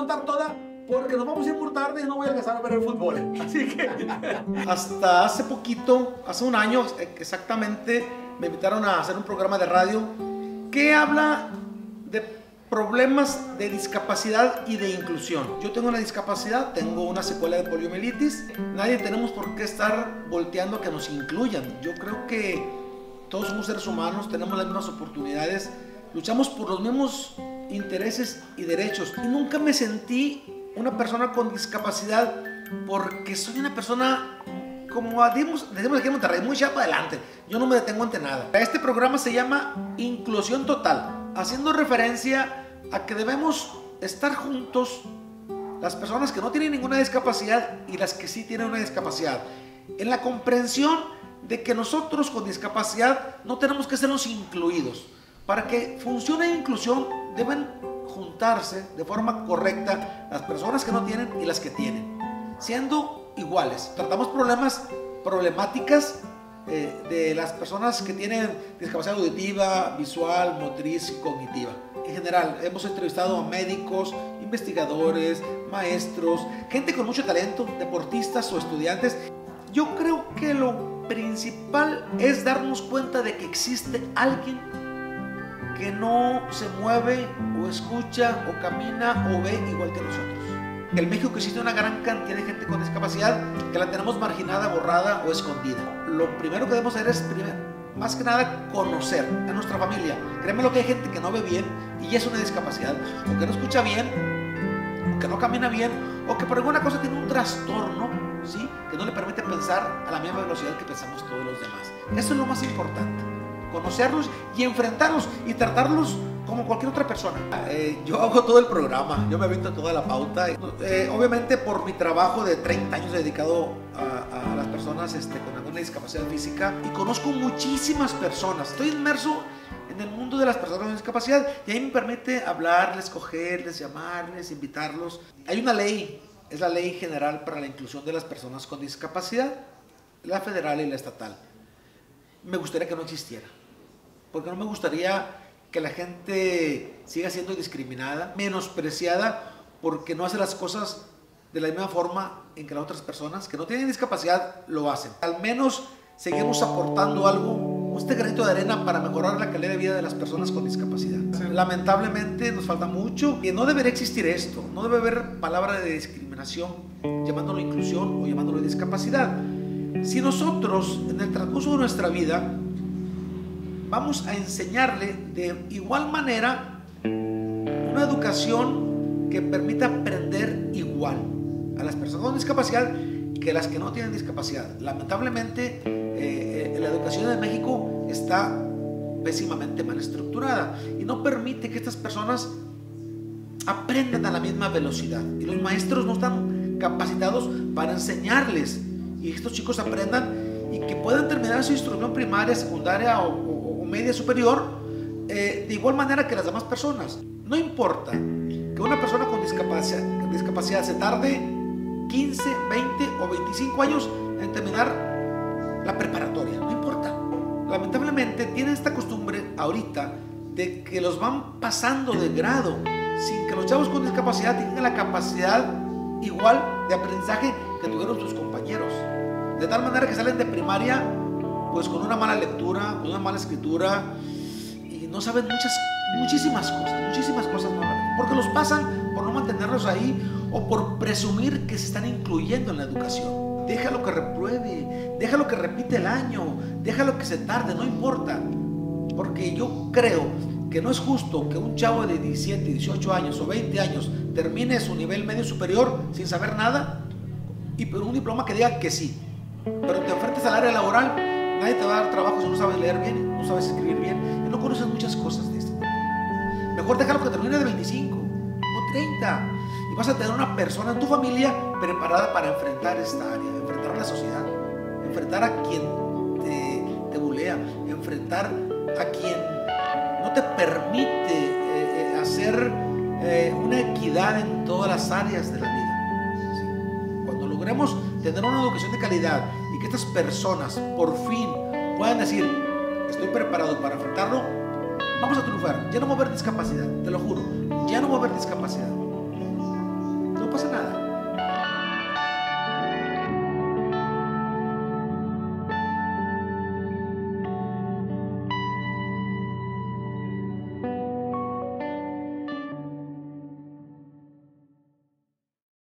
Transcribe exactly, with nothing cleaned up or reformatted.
contar toda porque nos vamos a ir por tarde y no voy a alcanzar a ver el fútbol. Así que... Hasta hace poquito, hace un año exactamente, me invitaron a hacer un programa de radio que habla de problemas de discapacidad y de inclusión. Yo tengo una discapacidad, tengo una secuela de poliomielitis. Nadie tenemos por qué estar volteando a que nos incluyan. Yo creo que todos somos seres humanos, tenemos las mismas oportunidades, luchamos por los mismos intereses y derechos. Y nunca me sentí una persona con discapacidad porque soy una persona, como decimos aquí en Monterrey, muy chapa adelante. Yo no me detengo ante nada. Este programa se llama Inclusión Total, haciendo referencia a que debemos estar juntos las personas que no tienen ninguna discapacidad y las que sí tienen una discapacidad, en la comprensión de que nosotros con discapacidad no tenemos que sernos incluidos. Para que funcione inclusión deben juntarse de forma correcta las personas que no tienen y las que tienen, siendo iguales. Tratamos problemas, problemáticas eh, de las personas que tienen discapacidad auditiva, visual, motriz y cognitiva. En general, hemos entrevistado a médicos, investigadores, maestros, gente con mucho talento, deportistas o estudiantes. Yo creo que lo principal es darnos cuenta de que existe alguien que no se mueve o escucha o camina o ve igual que nosotros. En México existe una gran cantidad de gente con discapacidad que la tenemos marginada, borrada o escondida. Lo primero que debemos hacer es, primero, más que nada, conocer a nuestra familia. Créeme lo que hay gente que no ve bien y es una discapacidad, o que no escucha bien, o que no camina bien, o que por alguna cosa tiene un trastorno, ¿sí?, que no le permite pensar a la misma velocidad que pensamos todos los demás. Eso es lo más importante. Conocerlos y enfrentarlos y tratarlos como cualquier otra persona. Eh, yo hago todo el programa, yo me aviento toda la pauta. Eh, obviamente por mi trabajo de treinta años dedicado a, a las personas este, con alguna discapacidad física, y conozco muchísimas personas. Estoy inmerso en el mundo de las personas con discapacidad y ahí me permite hablarles, cogerles, llamarles, invitarlos. Hay una ley, es la Ley General para la Inclusión de las Personas con Discapacidad, la federal y la estatal. Me gustaría que no existiera, porque no me gustaría que la gente siga siendo discriminada, menospreciada, porque no hace las cosas de la misma forma en que las otras personas que no tienen discapacidad lo hacen. Al menos seguimos aportando algo, este granito de arena para mejorar la calidad de vida de las personas con discapacidad. Lamentablemente nos falta mucho y no debería existir esto, no debe haber palabra de discriminación, llamándolo inclusión o llamándolo discapacidad. Si nosotros en el transcurso de nuestra vida vamos a enseñarle de igual manera una educación que permita aprender igual a las personas con discapacidad que las que no tienen discapacidad. Lamentablemente eh, la educación de México está pésimamente mal estructurada y no permite que estas personas aprendan a la misma velocidad, y los maestros no están capacitados para enseñarles y estos chicos aprendan y que puedan terminar su instrucción primaria, secundaria o, o, o media superior eh, de igual manera que las demás personas. No importa que una persona con discapacidad, discapacidad se tarde quince, veinte o veinticinco años en terminar la preparatoria, no importa. Lamentablemente tienen esta costumbre ahorita de que los van pasando de grado sin que los chavos con discapacidad tengan la capacidad igual de aprendizaje que tuvieron sus compañeros, de tal manera que salen de primaria pues con una mala lectura, con una mala escritura, y no saben muchas, muchísimas cosas, muchísimas cosas malas, porque los pasan por no mantenerlos ahí o por presumir que se están incluyendo en la educación. Déjalo que repruebe, déjalo que repite el año, déjalo que se tarde, no importa, porque yo creo que no es justo que un chavo de diecisiete, dieciocho años o veinte años termine su nivel medio superior sin saber nada y por un diploma que diga que sí, pero te enfrentas al área laboral, nadie te va a dar trabajo si no sabes leer bien, no sabes escribir bien y no conoces muchas cosas de este tipo. Mejor déjalo que termine de veinticinco o treinta y vas a tener una persona en tu familia preparada para enfrentar esta área, enfrentar la sociedad, enfrentar a quien te, te bulea, enfrentar a quien no te permite eh, eh, hacer eh, una equidad en todas las áreas de la vida. ¿Sí? Cuando logremos tener una educación de calidad y que estas personas por fin puedan decir estoy preparado para enfrentarlo, vamos a triunfar. Ya no va a haber discapacidad, te lo juro, ya no va a haber discapacidad.